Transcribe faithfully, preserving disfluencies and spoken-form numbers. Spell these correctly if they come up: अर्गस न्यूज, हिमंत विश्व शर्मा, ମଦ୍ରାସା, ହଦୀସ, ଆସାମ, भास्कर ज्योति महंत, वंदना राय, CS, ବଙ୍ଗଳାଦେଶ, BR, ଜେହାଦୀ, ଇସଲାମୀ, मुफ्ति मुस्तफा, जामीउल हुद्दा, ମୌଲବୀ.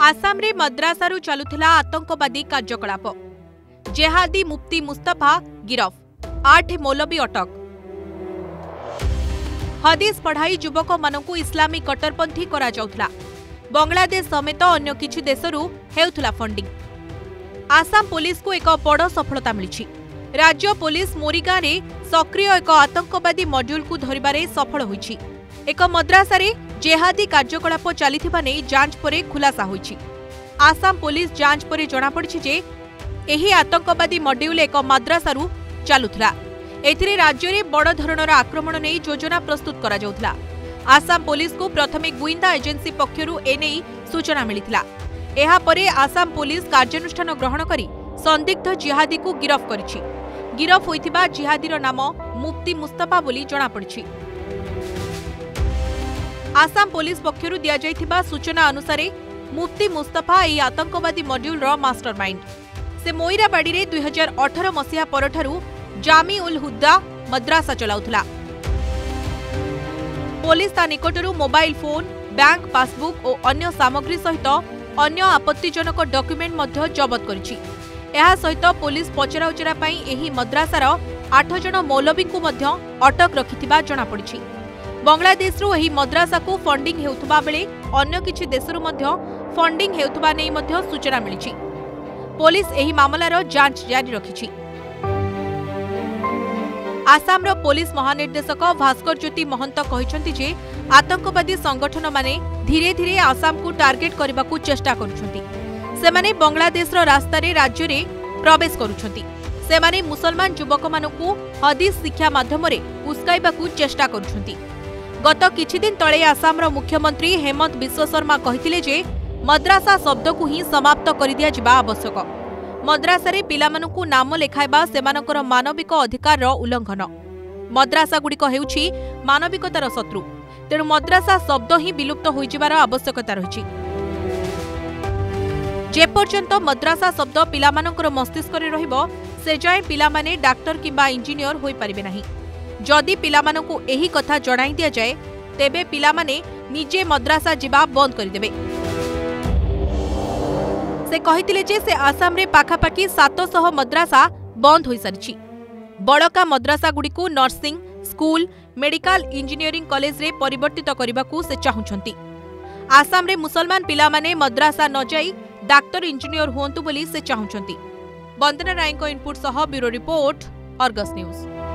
आसाम रे मद्रासारू चलुथिला आतंकवादी कार्यकलाप जेहादी मुफ्ति मुस्तफा गिरफ आठ मौलवी अटक। हदीस पढ़ाई युवक मानकु इस्लामी कट्टरपंथी करा जाउथला। बांग्लादेश समेत अन्य किछु देशरू हेउथला फंडिंग। आसाम पुलिस को एक बड़ सफलता मिली। राज्य पुलिस मोरीगां रे सक्रिय एक आतंकवादी मॉड्यूल को धरिबारे सफल होईछि। एक मद्रासारे जेहादी कार्यकलाप चलिथिबा नै जांच परे खुलासा होईछि। आसाम पुलिस जांच परे जणा पड़छि जे एही आतंकवादी मॉड्यूल एक मद्रासारू चालुथला। एथिरे राज्य रे बड़ धरणर आक्रमण नै योजना प्रस्तुत करा जाउथला। आसाम पुलिस को प्रथमे गुइंदा एजेन्सी पक्षरू एनै सूचना मिलिथिला। एहा परे आसाम पुलिस कार्यानुष्ठान ग्रहण करी संदिग्ध जिहादी को गिरफ करिछि। गिरफ होइथिबा जिहादीर नाम मुफ्ति मुस्तफा बोली जणा पड़छि। आसाम पुलिस पक्षरू दिया जाइथिबा सूचना अनुसार मुफ्ति मुस्तफा यह आतंकवादी मॉड्यूल रो मास्टरमाइंड। से मोईराबाड़ी रे दुई हजार अठारह मसीहा परठारू जामीउल हुद्दा मद्रासा चलाउथला। पुलिस ता निकटरू मोबाइल फोन, बैंक पासबुक और अन्य सामग्री सहित अन्य आपत्तिजनक डॉक्यूमेंट मध्य जब्त करिछि। एहा सहित पुलिस पचराउचरा पई एही मद्रासार आठ जन मौलवी को मध्य अटक रखिथिबा जणा पड़िछि। बांग्लादेशरू एही मद्रासा को फंडिंग हेउथबा बेले अन्य किछि देशरू मध्य फंडिंग हेउथबा नै मध्य सूचना मिलिछि। पुलिस एही मामलार जांच जारी रखिछि। आसामर पुलिस महानिर्देशक भास्कर ज्योति महंत कहिसंति जे आतंकवादी संगठन माने धीरे धीरे आसाम को टार्गेट करबा को चेष्टा करुछंति। सेमाने बांग्लादेशर रास्ता रे राज्य रे प्रवेश करुछंति। सेमाने मुसलमान युवक मानकु हदीस शिक्षा माध्यम रे उस्काइबा को चेष्टा करुछंति। गत किछि दिन तले आसामर मुख्यमंत्री हिमंत विश्व शर्मा कहिथिले जे मद्रासा शब्द को ही समाप्त कर दिया जिबा आवश्यक। मद्रासारे पिलामानकु नाम लेखाइबा सेमानकर मानविक अधिकार रो उल्लंघन। मद्रासा गुडी हेउछि मानविकतार शत्रु। तेणु मद्रासा शब्द ही विलुप्त होई जिबार आवश्यकता रहिछि। जे पर्यंत मद्रासा शब्द पिलामानकर मस्तिष्क रे रहिबो से जाय पिलामाने डाक्टर किबा इंजीनियर होई परिबे नाही। जदि पिलामानकु एही कथा जणाई दिया जाए तेबे पिलामाने निजे मद्रासा जीवा बंद करदेबे। से कहितिले जे से आसाम रे पाखापाखी सात सौ मद्रासा बंद होई सरछि। बड़का मद्रासा गुडी को nursing school, medical engineering college रे परिवर्तित करबा को से चाहुछंती। आसाम रे मुसलमान पिलामाने मद्रासा न जाई डाक्टर इंजीनियर होंतु बोली से चाहुछंती। वंदना राय को इनपुट सह ब्यूरो रिपोर्ट, अर्गस न्यूज।